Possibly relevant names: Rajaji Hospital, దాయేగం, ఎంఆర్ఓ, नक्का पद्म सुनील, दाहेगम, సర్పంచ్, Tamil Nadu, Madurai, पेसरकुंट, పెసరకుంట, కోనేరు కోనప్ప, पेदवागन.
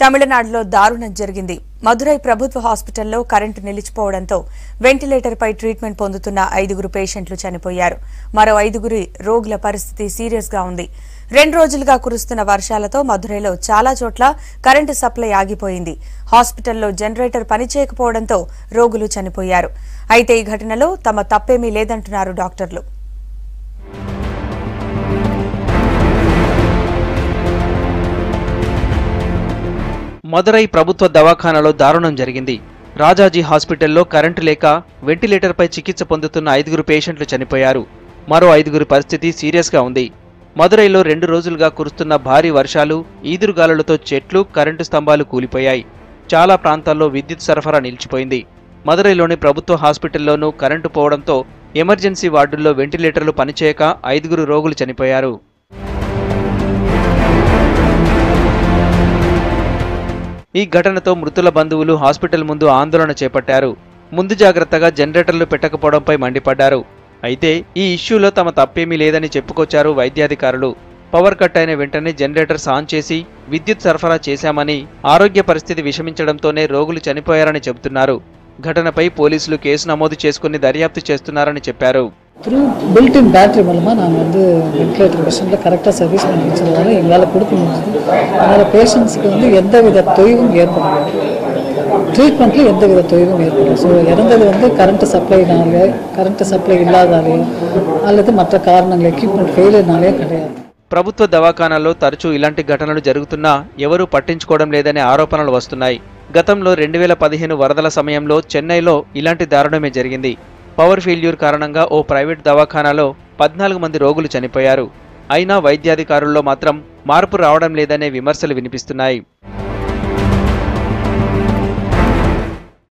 Tamil Nadu Darunam Jarigindi. Madurai Prabhutva Hospital lo current nilichipovadanto ventilator pai treatment pondutuna 5 patientlu chanipoyaru. Maro 5 rogula paristhiti serious ga undi. 2 రోజులుగా కురుస్తున్న వర్షాలతో మధురైలో చాలా చోట్ల current supply ఆగిపోయింది. హాస్పిటల్లో generator పని చేయకపోవడంతో రోగులు చనిపోయారు. అయితే ఈ ఘటనలో తమ తప్పేమీ లేదంటున్నారు డాక్టర్లు. మధురై ప్రభుత్వ దవాఖానలో దారుణం జరిగింది. రాజాజీ హాస్పిటల్లో కరెంట్ లేక వెంటిలేటర్ పై చికిత్స పొందుతున్న 5 పేషెంట్లు చనిపోయారు. మరో 5 పరిస్థితి సీరియస్ గా ఉంది. మధురైలో 2 రోజులుగా కురుస్తున్న భారీ వర్షాలు, ఈదురుగాలులతో చెట్లు, కరెంటు స్తంభాలు కూలిపోయాయి. చాలా ప్రాంతాల్లో విద్యుత్ సరఫరా నిలిచిపోయింది. మధురైలోని ప్రభుత్వ హాస్పిటల్లోనూ కరెంటు పోవడంతో ఎమర్జెన్సీ వార్డుల్లో వెంటిలేటర్లు పనిచేయక 5 రోగులు చనిపోయారు. ఈ ఘటనతో మృతుల బంధువులు హాస్పిటల్ ముందు ఆందోళన చేపట్టారు. ముందు జాగ్రత్తగా జనరేటర్లు పెట్టకపోవడంపై మండిపడ్డారు. అయితే ఈ ఇష్యూలో తమ తప్పేమీ లేదని చెప్పుకొచ్చారు వైద్యాధికారులు. పవర్ కట్ అయిన వెంటనే జనరేటర్ ఆన్ చేసి విద్యుత్ సరఫరా చేశామని, ఆరోగ్య పరిస్థితి విషమించడంతోనే రోగులు చనిపోయారని చెబుతున్నారు. ఘటనపై పోలీసులు కేసు నమోదు చేసుకుని దర్యాప్తు చేస్తున్నారని చెప్పారు. பில்டின் பேட்டரி மூலமாக நாங்கள் வந்து வென்டிலேட்டர் பேஷண்ட்டில் கரெக்டாக சர்வீஸ் பண்ணி வச்சுருந்தாலும் எங்களால் கொடுக்க முடியாது. அதனால் பேஷண்ட்ஸுக்கு வந்து எந்தவித தொய்வும் ஏற்படாது, ட்ரீட்மெண்ட்டில் எந்தவித தொய்வும் ஏற்படாது. ஸோ இறந்தது வந்து கரண்ட்டு சப்ளை இல்லாதாலேயோ அல்லது மற்ற காரணங்கள் எக்யூப்மெண்ட் ஃபெயிலியர்னாலே கிடையாது. ప్రభుత్వ దవాఖానాల్లో తరచూ ఇలాంటి ఘటనలు జరుగుతున్నా ఎవరూ పట్టించుకోవడం లేదనే ఆరోపణలు వస్తున్నాయి. గతంలో 2015 వరదల సమయంలో చెన్నైలో ఇలాంటి దారుణమే జరిగింది. పవర్ ఫెయిల్యూర్ కారణంగా ఓ ప్రైవేట్ దవాఖానాలో 14 మంది రోగులు చనిపోయారు. అయినా వైద్యాధికారుల్లో మాత్రం మార్పు రావడం లేదనే విమర్శలు వినిపిస్తున్నాయి.